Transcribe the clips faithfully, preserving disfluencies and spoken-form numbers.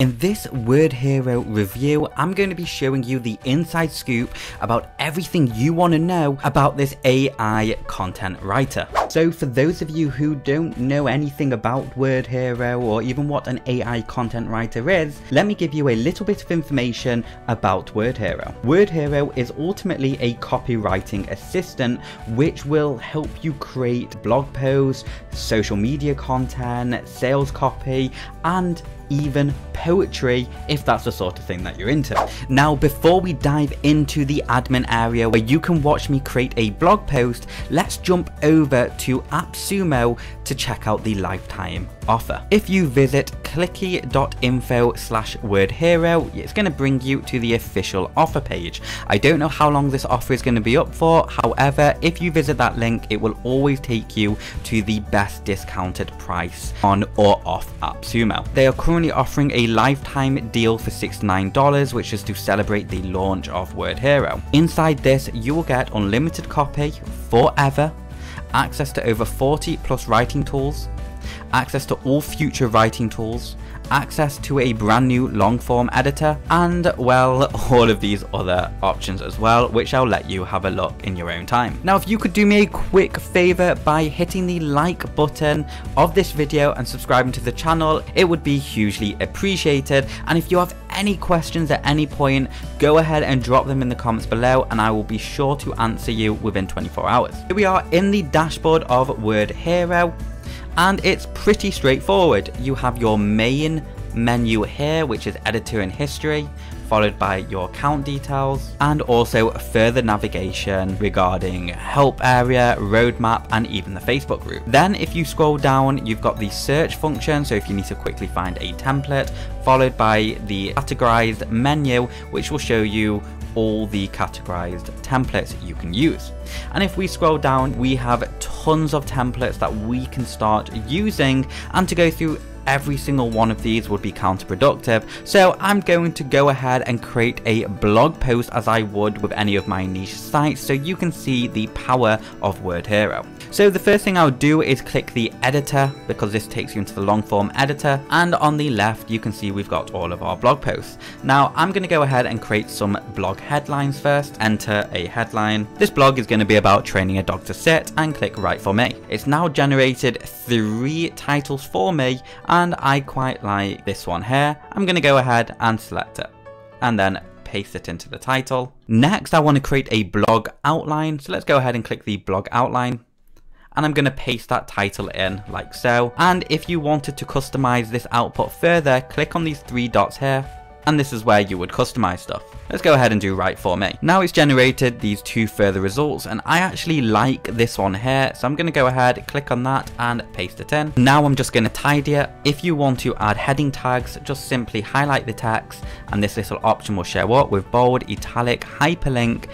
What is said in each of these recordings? In this WordHero review, I'm going to be showing you the inside scoop about everything you want to know about this A I content writer. So for those of you who don't know anything about WordHero or even what an A I content writer is, let me give you a little bit of information about WordHero. WordHero is ultimately a copywriting assistant which will help you create blog posts, social media content, sales copy, and even poetry, if that's the sort of thing that you're into. Now, before we dive into the admin area where you can watch me create a blog post, let's jump over to AppSumo to check out the lifetime offer. If you visit clicky dot info slash WordHero, it's going to bring you to the official offer page. I don't know how long this offer is going to be up for, however, if you visit that link, it will always take you to the best discounted price on or off AppSumo. They are currently offering a lifetime deal for sixty-nine dollars, which is to celebrate the launch of WordHero. Inside this, you will get unlimited copy forever, access to over forty plus writing tools, access to all future writing tools, access to a brand new long form editor, and well, all of these other options as well, which I'll let you have a look in your own time. Now, if you could do me a quick favor by hitting the like button of this video and subscribing to the channel, it would be hugely appreciated. And if you have any questions at any point, go ahead and drop them in the comments below and I will be sure to answer you within twenty-four hours. Here we are in the dashboard of WordHero. And it's pretty straightforward. You have your main menu here, which is editor and history, followed by your account details, and also further navigation regarding help area, roadmap, and even the Facebook group. Then if you scroll down, you've got the search function, so if you need to quickly find a template, followed by the categorized menu, which will show you all the categorized templates you can use. And if we scroll down, we have tons of templates that we can start using, and to go through every single one of these would be counterproductive. So I'm going to go ahead and create a blog post as I would with any of my niche sites, so you can see the power of WordHero. So the first thing I'll do is click the editor, because this takes you into the long form editor, and on the left you can see we've got all of our blog posts. Now I'm going to go ahead and create some blog headlines first. Enter a headline. This blog is going to be about training a dog to sit, and click write for me. It's now generated three titles for me, and I quite like this one here. I'm going to go ahead and select it and then paste it into the title. Next, I want to create a blog outline. So let's go ahead and click the blog outline. And I'm going to paste that title in like so. And if you wanted to customize this output further, click on these three dots here. And this is where you would customize stuff. Let's go ahead and do write for me. Now it's generated these two further results, and I actually like this one here, so I'm going to go ahead, click on that, and paste it in. Now I'm just going to tidy it. If you want to add heading tags, just simply highlight the text, and this little option will show up with bold, italic, hyperlink,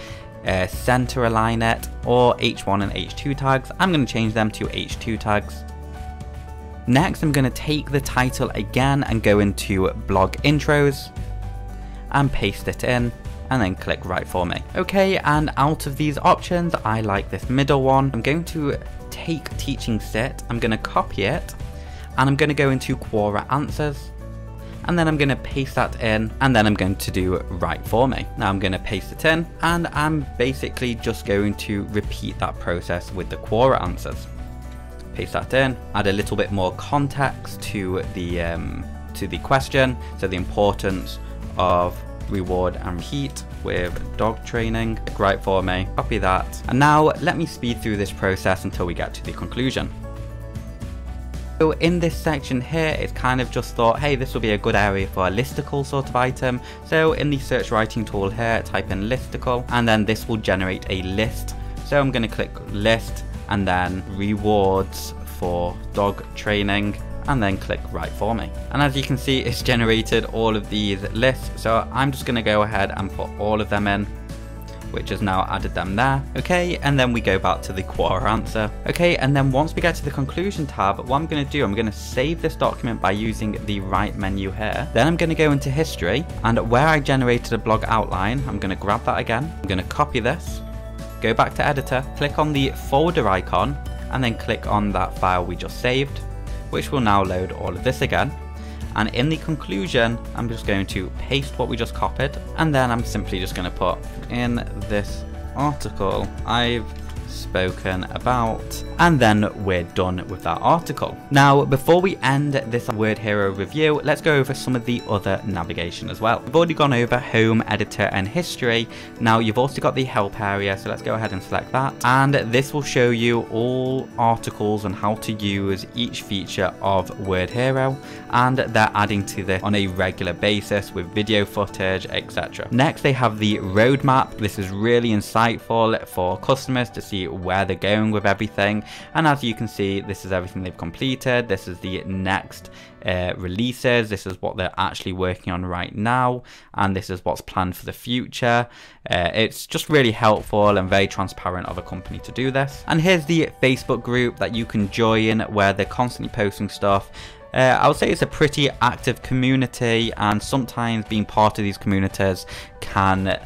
uh, center align it, or H one and H two tags. I'm going to change them to H two tags. Next, I'm going to take the title again and go into blog intros and paste it in, and then click write for me. Okay, and out of these options, I like this middle one. I'm going to take teaching sit, I'm going to copy it, and I'm going to go into Quora answers, and then I'm going to paste that in, and then I'm going to do write for me. Now I'm going to paste it in, and I'm basically just going to repeat that process with the Quora answers. Paste that in, add a little bit more context to the um, to the question, so the importance of reward and repeat with dog training. Click right for me, copy that, and now let me speed through this process until we get to the conclusion. So in this section here, it's kind of just thought, hey, this will be a good area for a listicle sort of item. So in the search writing tool here, type in listicle, and then this will generate a list. So I'm going to click list, and then rewards for dog training, and then click write for me. And as you can see, it's generated all of these lists, so I'm just going to go ahead and put all of them in, which has now added them there. Okay, and then we go back to the Quora answer. Okay, and then once we get to the conclusion tab, what I'm going to do, I'm going to save this document by using the right menu here. Then I'm going to go into history, and where I generated a blog outline, I'm going to grab that again. I'm going to copy this, go back to editor, click on the folder icon, and then click on that file we just saved, which will now load all of this again. And in the conclusion, I'm just going to paste what we just copied, and then I'm simply just going to put, in this article, I've spoken about, and then we're done with that article. Now, before we end this WordHero review, let's go over some of the other navigation as well. We've already gone over home, editor, and history. Now, you've also got the help area, so let's go ahead and select that. And this will show you all articles and how to use each feature of WordHero, and they're adding to this on a regular basis with video footage, et cetera. Next, they have the roadmap. This is really insightful for customers to see where they're going with everything, and as you can see, this is everything they've completed. This is the next uh, releases, this is what they're actually working on right now, and this is what's planned for the future. Uh, it's just really helpful and very transparent of a company to do this. And here's the Facebook group that you can join, where they're constantly posting stuff. Uh, I would say it's a pretty active community, and sometimes being part of these communities can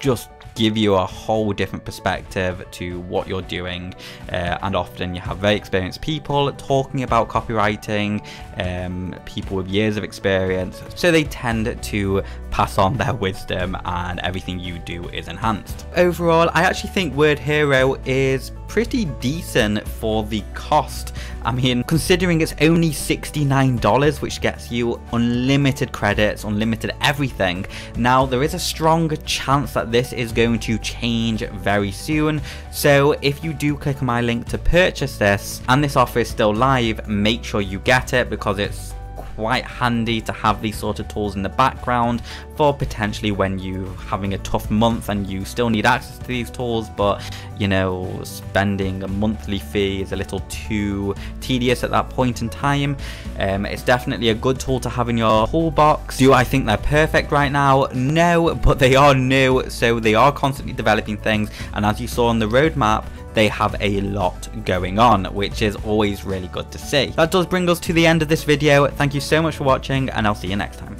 just give you a whole different perspective to what you're doing, uh, and often you have very experienced people talking about copywriting, um, people with years of experience, so they tend to pass on their wisdom, and everything you do is enhanced. Overall, I actually think WordHero is pretty decent for the cost. I mean, considering it's only sixty-nine dollars, which gets you unlimited credits, unlimited everything. Now, there is a strong chance that this is going to change very soon, so if you do click on my link to purchase this, and this offer is still live, make sure you get it, because it's quite handy to have these sort of tools in the background for potentially when you're having a tough month and you still need access to these tools, but you know, spending a monthly fee is a little too tedious at that point in time. Um, it's definitely a good tool to have in your toolbox. Do I think they're perfect right now? No, but they are new, so they are constantly developing things, and as you saw on the roadmap, they have a lot going on, which is always really good to see. That does bring us to the end of this video. Thank you so much for watching, and I'll see you next time.